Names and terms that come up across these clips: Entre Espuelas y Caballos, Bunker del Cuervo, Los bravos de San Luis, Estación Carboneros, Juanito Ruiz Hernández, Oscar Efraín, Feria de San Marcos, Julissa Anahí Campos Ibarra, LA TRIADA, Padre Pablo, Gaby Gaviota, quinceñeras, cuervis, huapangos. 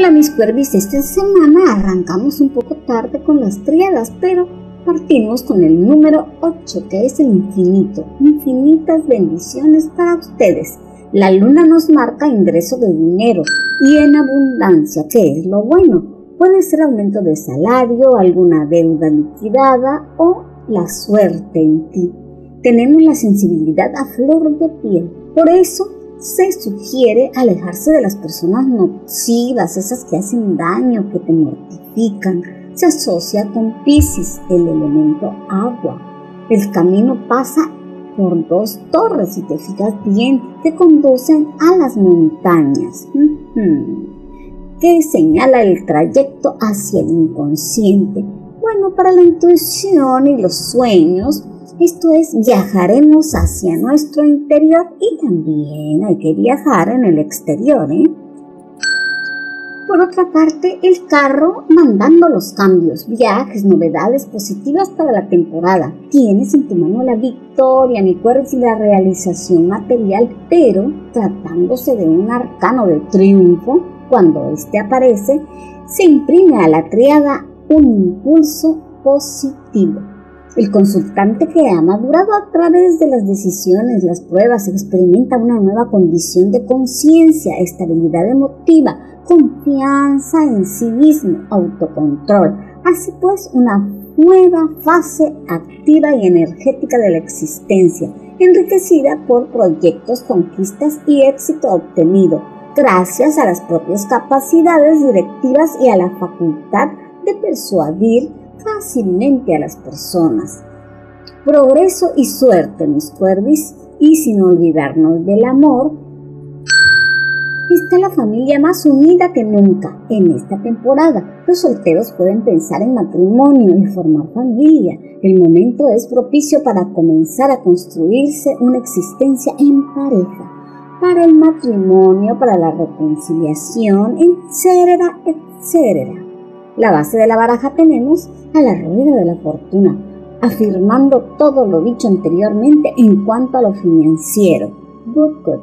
Hola mis cuervis, esta semana arrancamos un poco tarde con las triadas, pero partimos con el número 8, que es el infinito. Infinitas bendiciones para ustedes. La luna nos marca ingreso de dinero y en abundancia, que es lo bueno. Puede ser aumento de salario, alguna deuda liquidada o la suerte en ti. Tenemos la sensibilidad a flor de piel, por eso se sugiere alejarse de las personas nocivas, esas que hacen daño, que te mortifican. Se asocia con Piscis, el elemento agua. El camino pasa por dos torres, si te fijas bien, que conducen a las montañas, que señala el trayecto hacia el inconsciente. Bueno, para la intuición y los sueños, esto es, viajaremos hacia nuestro interior y también hay que viajar en el exterior, Por otra parte, el carro mandando los cambios, viajes, novedades positivas para la temporada. Tienes en tu mano la victoria, mi cuerpo y la realización material, pero tratándose de un arcano de triunfo, cuando este aparece, se imprime a la triada un impulso positivo. El consultante que ha madurado a través de las decisiones, las pruebas, experimenta una nueva condición de conciencia, estabilidad emotiva, confianza en sí mismo, autocontrol. Así pues, una nueva fase activa y energética de la existencia, enriquecida por proyectos, conquistas y éxito obtenido, gracias a las propias capacidades directivas y a la facultad de persuadir fácilmente a las personas. Progreso y suerte, mis cuervis, y sin olvidarnos del amor. Está la familia más unida que nunca en esta temporada. Los solteros pueden pensar en matrimonio y formar familia. El momento es propicio para comenzar a construirse una existencia en pareja. Para el matrimonio, para la reconciliación, etcétera, etcétera. La base de la baraja tenemos a la rueda de la fortuna, afirmando todo lo dicho anteriormente en cuanto a lo financiero. Good.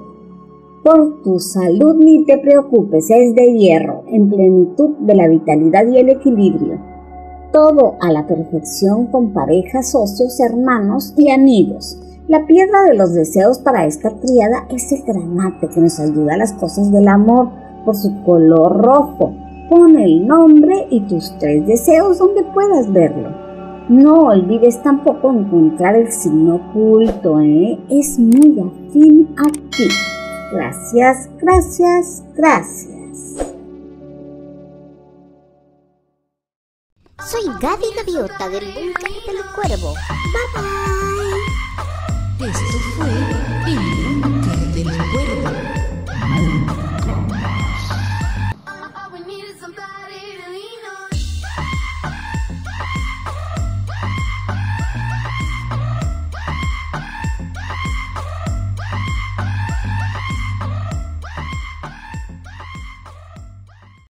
Por tu salud ni te preocupes, es de hierro, en plenitud de la vitalidad y el equilibrio. Todo a la perfección con parejas, socios, hermanos y amigos. La piedra de los deseos para esta triada es el granate, que nos ayuda a las cosas del amor por su color rojo. Pon el nombre y tus 3 deseos donde puedas verlo. No olvides tampoco encontrar el signo oculto, Es muy afín a ti. Gracias, gracias, gracias. Soy Gaby Gaviota del Búnker del Cuervo. Bye bye. Esto fue El Búnker del Cuervo.